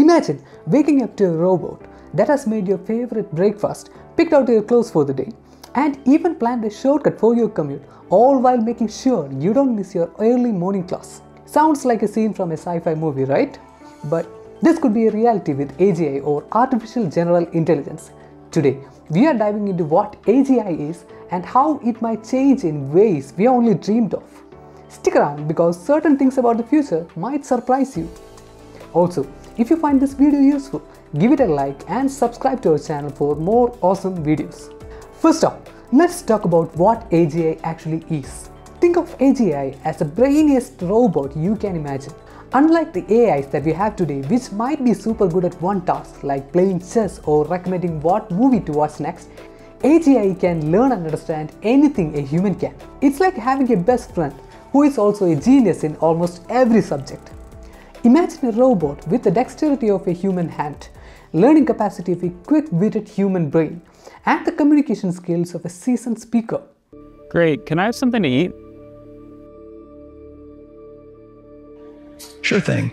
Imagine waking up to a robot that has made your favorite breakfast, picked out your clothes for the day, and even planned a shortcut for your commute, all while making sure you don't miss your early morning class. Sounds like a scene from a sci-fi movie, right? But this could be a reality with AGI, or Artificial General Intelligence. Today, we are diving into what AGI is and how it might change in ways we only dreamed of. Stick around because certain things about the future might surprise you. Also, if you find this video useful, give it a like and subscribe to our channel for more awesome videos. First up, let's talk about what AGI actually is. Think of AGI as the brainiest robot you can imagine. Unlike the AIs that we have today, which might be super good at one task like playing chess or recommending what movie to watch next, AGI can learn and understand anything a human can. It's like having a best friend who is also a genius in almost every subject. Imagine a robot with the dexterity of a human hand, learning capacity of a quick-witted human brain, and the communication skills of a seasoned speaker. Great, can I have something to eat? Sure thing.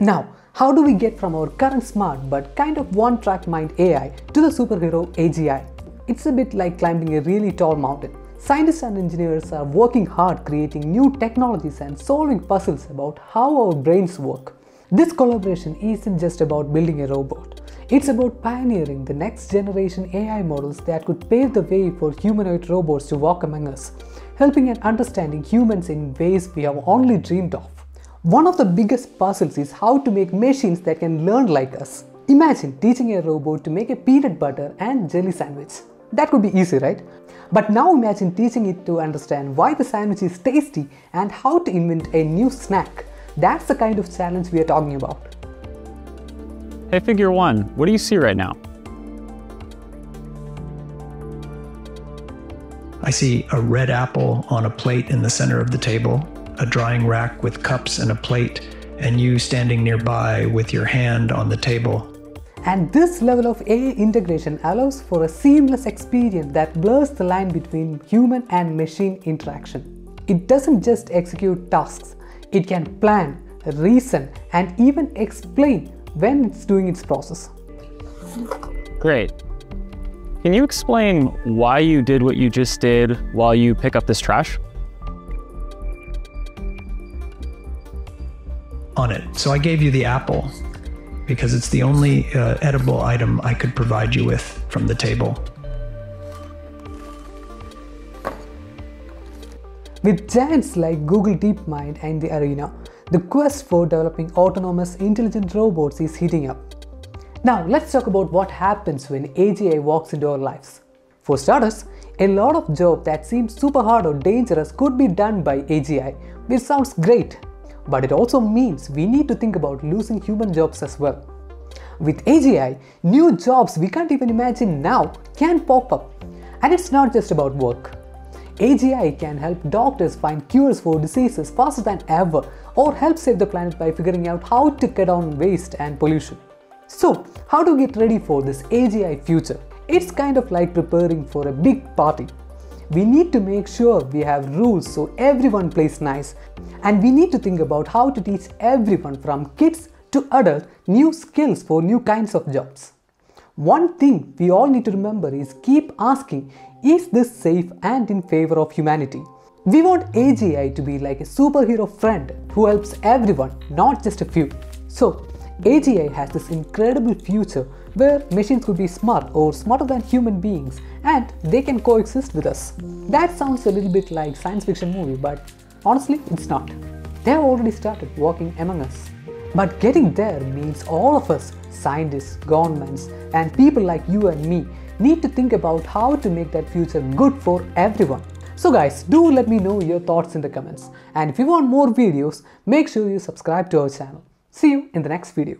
Now, how do we get from our current smart but kind of one-track mind AI to the superhero AGI? It's a bit like climbing a really tall mountain. Scientists and engineers are working hard creating new technologies and solving puzzles about how our brains work. This collaboration isn't just about building a robot. It's about pioneering the next generation AI models that could pave the way for humanoid robots to walk among us, helping and understanding humans in ways we have only dreamed of. One of the biggest puzzles is how to make machines that can learn like us. Imagine teaching a robot to make a peanut butter and jelly sandwich. That could be easy, right? But now imagine teaching it to understand why the sandwich is tasty and how to invent a new snack. That's the kind of challenge we are talking about. Hey, Figure One, what do you see right now? I see a red apple on a plate in the center of the table, a drying rack with cups and a plate, and you standing nearby with your hand on the table. And this level of AI integration allows for a seamless experience that blurs the line between human and machine interaction. It doesn't just execute tasks. It can plan, reason, and even explain when it's doing its process. Great. Can you explain why you did what you just did while you pick up this trash? On it. So I gave you the apple because it's the only edible item I could provide you with from the table. With giants like Google DeepMind in the arena, the quest for developing autonomous intelligent robots is heating up. Now let's talk about what happens when AGI walks into our lives. For starters, a lot of jobs that seem super hard or dangerous could be done by AGI, which sounds great. But it also means we need to think about losing human jobs as well. With AGI, new jobs we can't even imagine now can pop up. And it's not just about work. AGI can help doctors find cures for diseases faster than ever, or help save the planet by figuring out how to cut down waste and pollution. So, how to get ready for this AGI future? It's kind of like preparing for a big party. We need to make sure we have rules so everyone plays nice, and we need to think about how to teach everyone from kids to adults new skills for new kinds of jobs. One thing we all need to remember is keep asking, is this safe and in favor of humanity? We want AGI to be like a superhero friend who helps everyone, not just a few. So, AGI has this incredible future where machines could be smart or smarter than human beings and they can coexist with us. That sounds a little bit like science fiction movie, but honestly, it's not. They have already started walking among us. But getting there means all of us, scientists, governments, and people like you and me, need to think about how to make that future good for everyone. So guys, do let me know your thoughts in the comments. And if you want more videos, make sure you subscribe to our channel. See you in the next video.